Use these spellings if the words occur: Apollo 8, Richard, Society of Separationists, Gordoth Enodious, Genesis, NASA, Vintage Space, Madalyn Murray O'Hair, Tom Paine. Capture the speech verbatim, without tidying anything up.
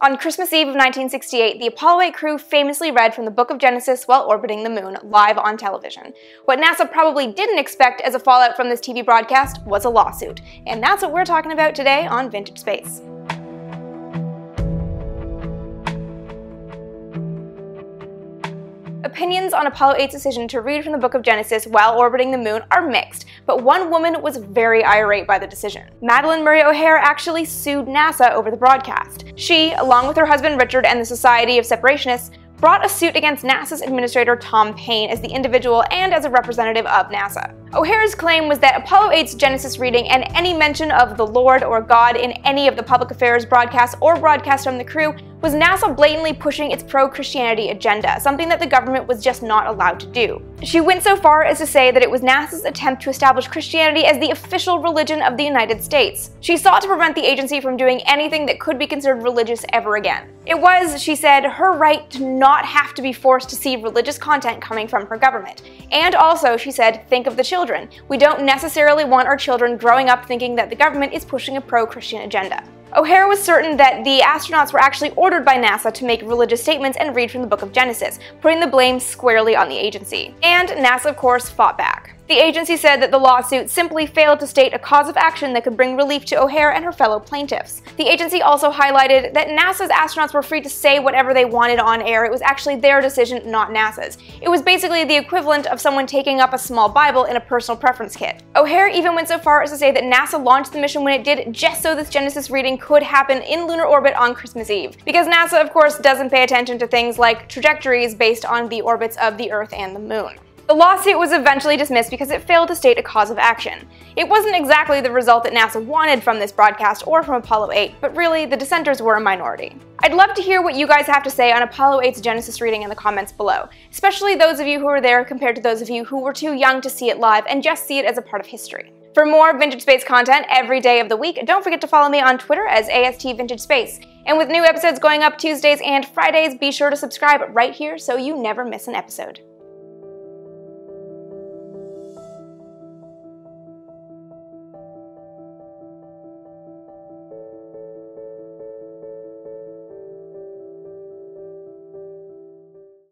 On Christmas Eve of nineteen sixty-eight, the Apollo eight crew famously read from the Book of Genesis while orbiting the moon, live on television. What NASA probably didn't expect as a fallout from this T V broadcast was a lawsuit. And that's what we're talking about today on Vintage Space. Opinions on Apollo eight's decision to read from the Book of Genesis while orbiting the moon are mixed, but one woman was very irate by the decision. Madalyn Murray O'Hair actually sued NASA over the broadcast. She, along with her husband Richard and the Society of Separationists, brought a suit against NASA's administrator Tom Paine as the individual and as a representative of NASA. O'Hair's claim was that Apollo eight's Genesis reading and any mention of the Lord or God in any of the public affairs broadcasts or broadcasts from the crew was NASA blatantly pushing its pro-Christianity agenda, something that the government was just not allowed to do. She went so far as to say that it was NASA's attempt to establish Christianity as the official religion of the United States. She sought to prevent the agency from doing anything that could be considered religious ever again. It was, she said, her right to not have to be forced to see religious content coming from her government. And also, she said, think of the children. We don't necessarily want our children growing up thinking that the government is pushing a pro-Christian agenda. O'Hair was certain that the astronauts were actually ordered by NASA to make religious statements and read from the Book of Genesis, putting the blame squarely on the agency. And NASA, of course, fought back. The agency said that the lawsuit simply failed to state a cause of action that could bring relief to O'Hair and her fellow plaintiffs. The agency also highlighted that NASA's astronauts were free to say whatever they wanted on air. It was actually their decision, not NASA's. It was basically the equivalent of someone taking up a small Bible in a personal preference kit. O'Hair even went so far as to say that NASA launched the mission when it did just so this Genesis reading could happen in lunar orbit on Christmas Eve. Because NASA, of course, doesn't pay attention to things like trajectories based on the orbits of the Earth and the Moon. The lawsuit was eventually dismissed because it failed to state a cause of action. It wasn't exactly the result that NASA wanted from this broadcast or from Apollo eight, but really, the dissenters were a minority. I'd love to hear what you guys have to say on Apollo eight's Genesis reading in the comments below, especially those of you who were there compared to those of you who were too young to see it live and just see it as a part of history. For more Vintage Space content every day of the week, don't forget to follow me on Twitter as A S T Vintage Space. And with new episodes going up Tuesdays and Fridays, be sure to subscribe right here so you never miss an episode.